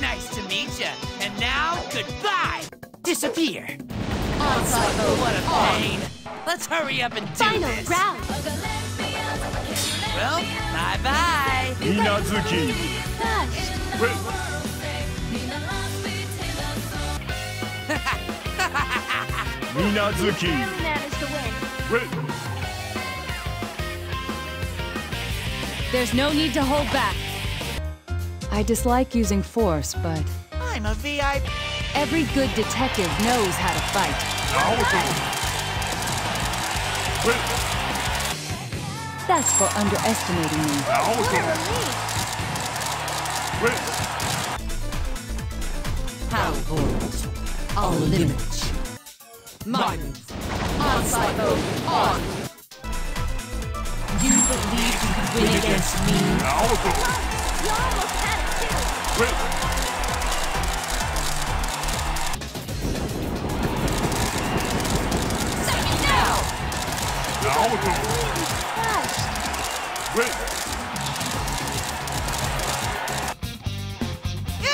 Nice to meet you. And now, goodbye. Disappear. Outside mode. What a pain. Let's hurry up and do this. Final round. Well, bye-bye. Minazuki. Minazuki. There's no need to hold back. I dislike using force, but... I'm a VIP. Every good detective knows how to fight. That's for underestimating me. Power bolt. I'll limit. My move. Outside move. On. You believe you can win against me? You almost had it too. Take it now!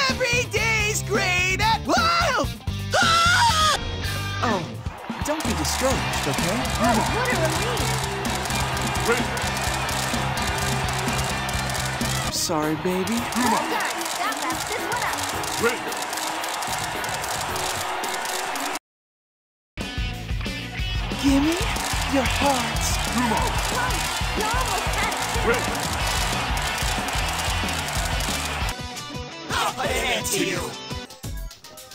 Every day's great at wild! Oh, don't be discouraged, okay? Oh, what a relief! Sorry, baby. Gimme your hearts. You almost had it. I'll put an end to you.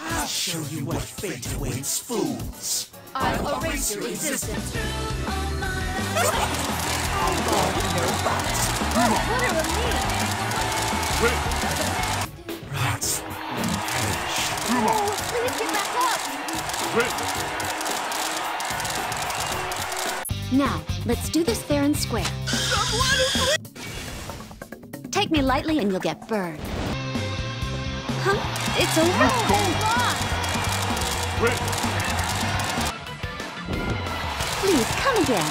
I'll show you what fate awaits fools. I'll erase your existence. What a relief. Rats and hellish. Please get back up! Now, let's do this fair and square. Take me lightly and you'll get burned. Huh? It's over. Please, come again.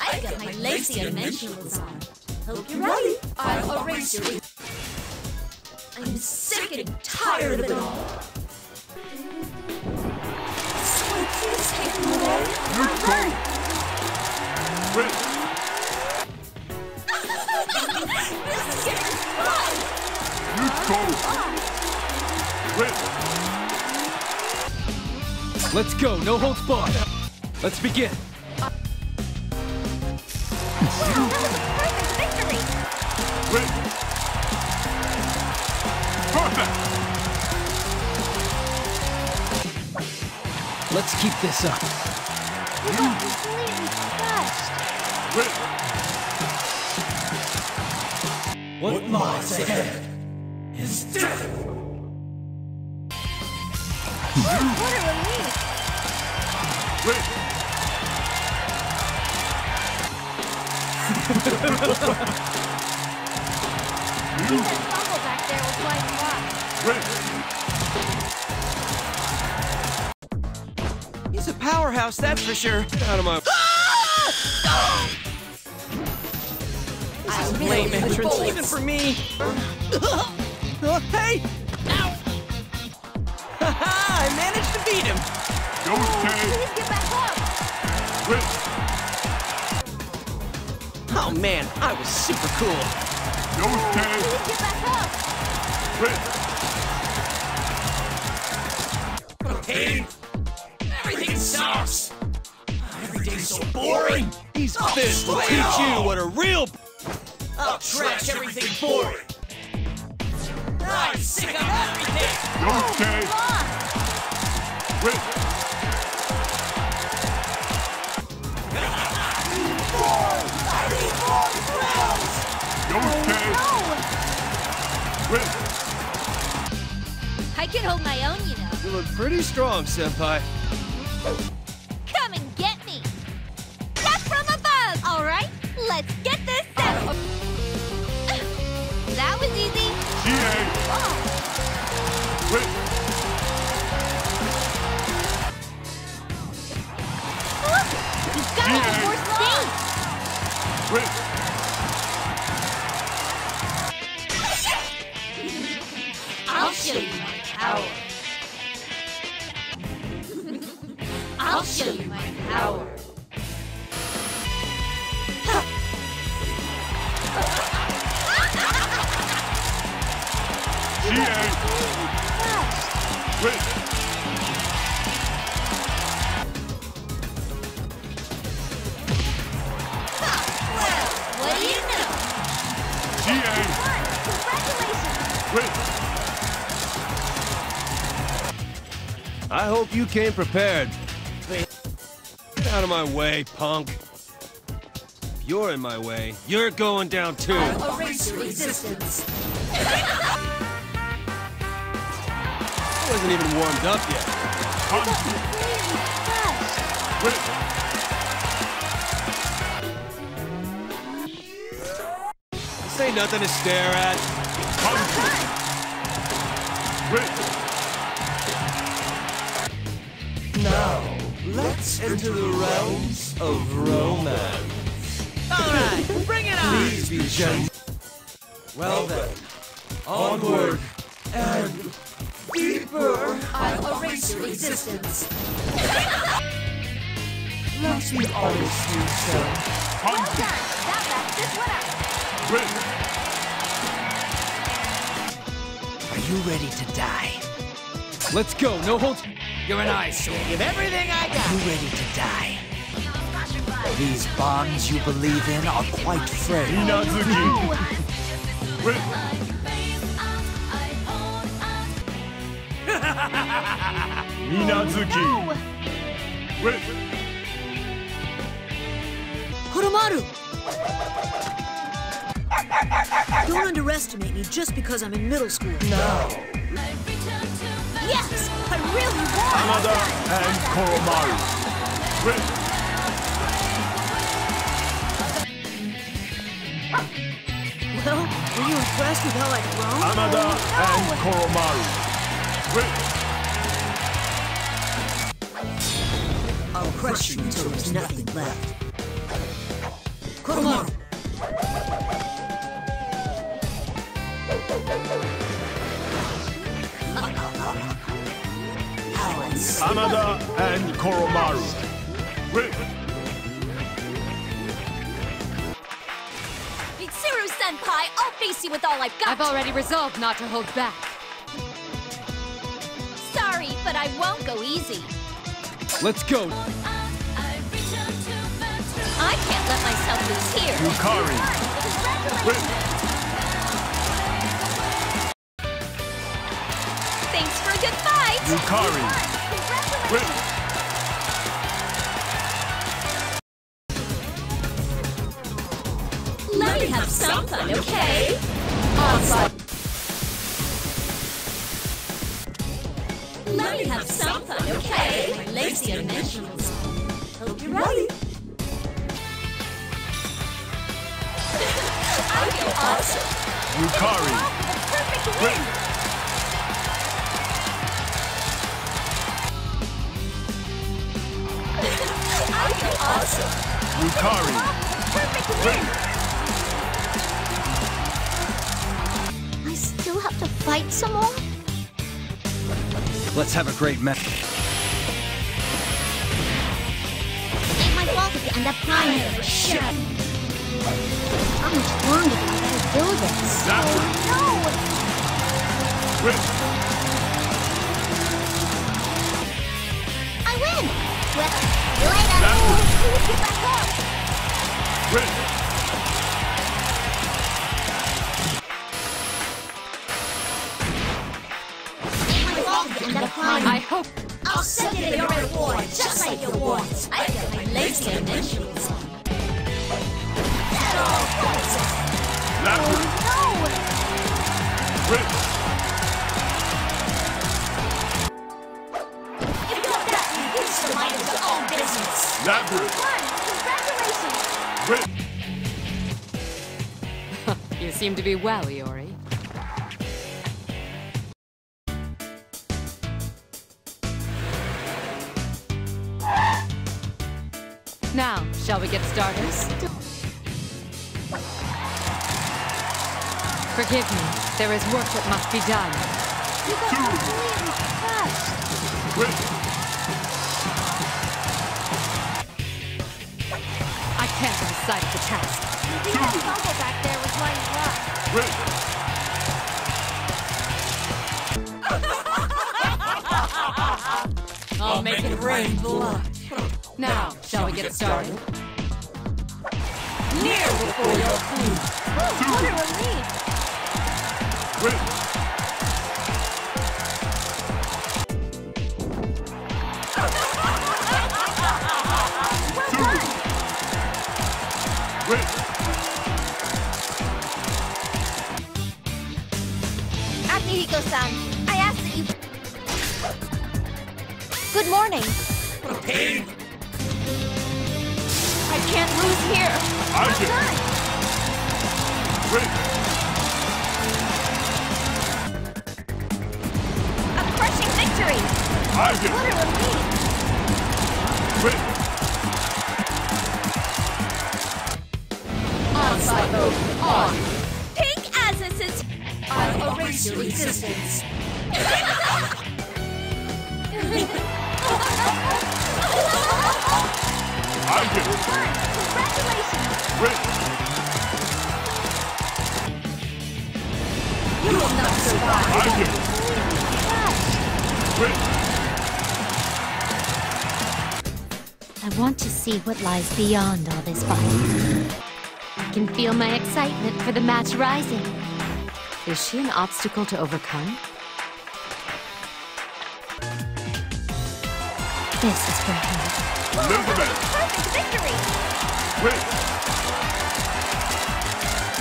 I got my lazy dimensionals on. Hope you're ready. I'll erase your weakness. I'm sick and tired of it all. Someone please take me away. This is getting fun. Let's go, no holds barred. Let's begin. Wow, that was a perfect victory. Perfect. Let's keep this up. You got completely crushed. What lies ahead is death. What a relief. That fumble back there was like rock. He's a powerhouse, that's for sure. Out of my... This is lame entrance, even for me. Hey! Ow! I managed to beat him. Please get back up. Oh man, I was super cool. Please get back up. Okay. Everything sucks. Every day's so boring. These fists will teach you what a real... I'll trash everything boring. I'm sick of everything. I can hold my own, you know. You look pretty strong, senpai. Come and get me. Not from above. All right, let's get this done. That was easy. I'll show you my power. Wait. I hope you came prepared. Get out of my way, punk. If you're in my way, you're going down too. I'll erase your resistance. I wasn't even warmed up yet. This ain't nothing to stare at. Now, let's enter the realms of romance. Alright, bring it on! Please be gentle. Well then, onward and deeper! I'll erase your resistance. Let's be honest, you two. Well done! That wraps this one up! Are you ready to die? Let's go, no holds. You're an ice, so we'll give everything I got. Are you ready to die? These bonds you believe in are quite frail. Minazuki! Minazuki! Koromaru! Don't underestimate me just because I'm in middle school. No. Yes! I really want! Another and Koromaru! Well, were you impressed with how I've grown? Another and Koromaru! I'll crush you until there's nothing left. Koromaru! Amada and Koromaru. Mitsuru-senpai, I'll face you with all I've got! I've already resolved not to hold back. Sorry, but I won't go easy. Let's go! I can't let myself lose here! Yukari! Thanks for a good fight! Yukari! Let me have some fun, okay? Awesome. Let me have some fun, okay? My lazy dimensionals. Hope you're ready. I feel awesome. Yukari. The perfect win. Awesome. Yukari. Perfect win. I still have to fight some more? Let's have a great match. Ain't my fault if you end up crying for shit. How much longer do I have to do this? No! I win! Well, I hope I'll send you your reward, just like your wards. I get my lazy initials. That all points us. You got that, you used to mind your own business. Congratulations! You seem to be well, Iori. Now, shall we get started? Forgive me, there is work that must be done. You got completely crushed! attached. Two. Fumble back there was mine as well. I'll make it rain blood. Now, shall we get started? Near before your food. What do I need? Well done. Akihiko-san, I asked that you... Good morning. Pain. I can't lose here. I'm good. A crushing victory. I'm good. What will be? On cycle. On. Pink as it is. I'll erase your existence. I'm good. Congratulations. You will not survive. I'm good. I want to see what lies beyond all this fight. I can feel my excitement for the match rising. Is she an obstacle to overcome? This is breaking. Well, perfect victory! Win!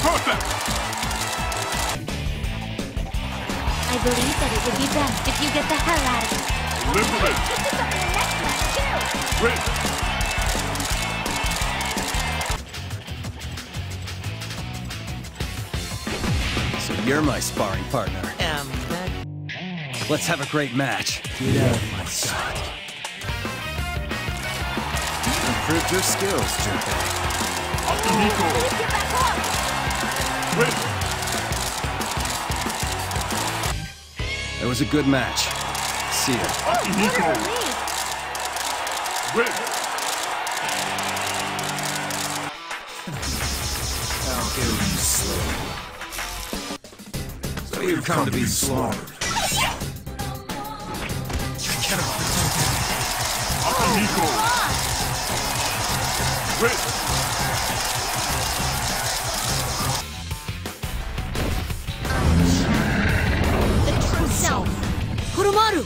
Perfect! I believe that it would be best if you get the hell out of it. Live with it! This is up in the next match, too! Win! So you're my sparring partner. Let's have a great match. Get out of my sight. Improved your skills, Junpei. Up to Nico. Please get back up. It was a good match. See ya. Up to Nico. I'll get you slow. So you've come to be slaughtered. Get off. Up to Nico. The true self. Koromaru!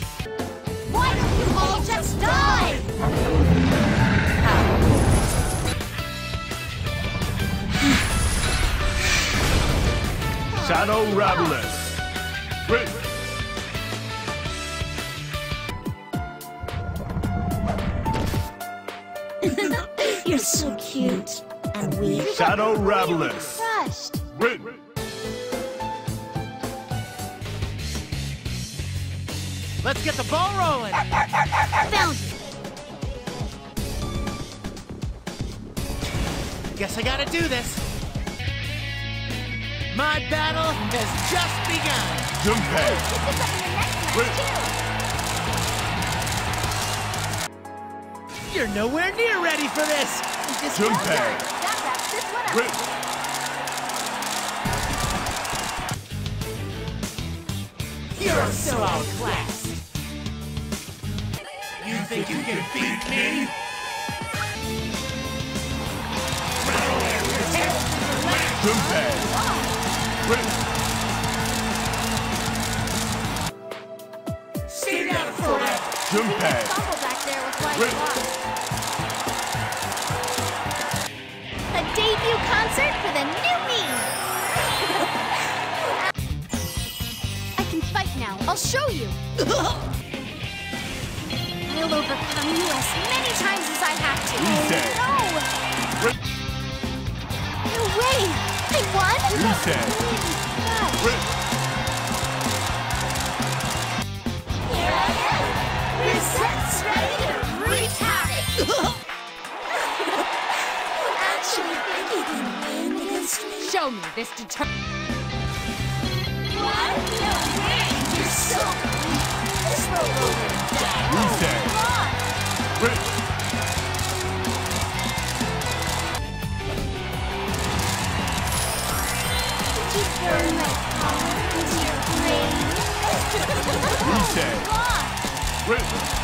Why don't you all just die? Shadow Ravelous. You're so cute, and we Shadow Ravelous. Crushed. Let's get the ball rolling. Found it. Guess I gotta do this. My battle has just begun. Junpei. Hey, you're nowhere near ready for this! Junpei! That wraps this one up! You're so outclassed! You think you can beat me? Junpei! Stay down forever! Junpei! Back there with debut concert for the new me! I can fight now, I'll show you! I'll overcome you as many times as I have to! No! No way! I won? Here I am! We're set, ready to wreak havoc! Show me this determination. What? No way! You're so weak. Let's roll over and die. Come on! Junpei. Risen.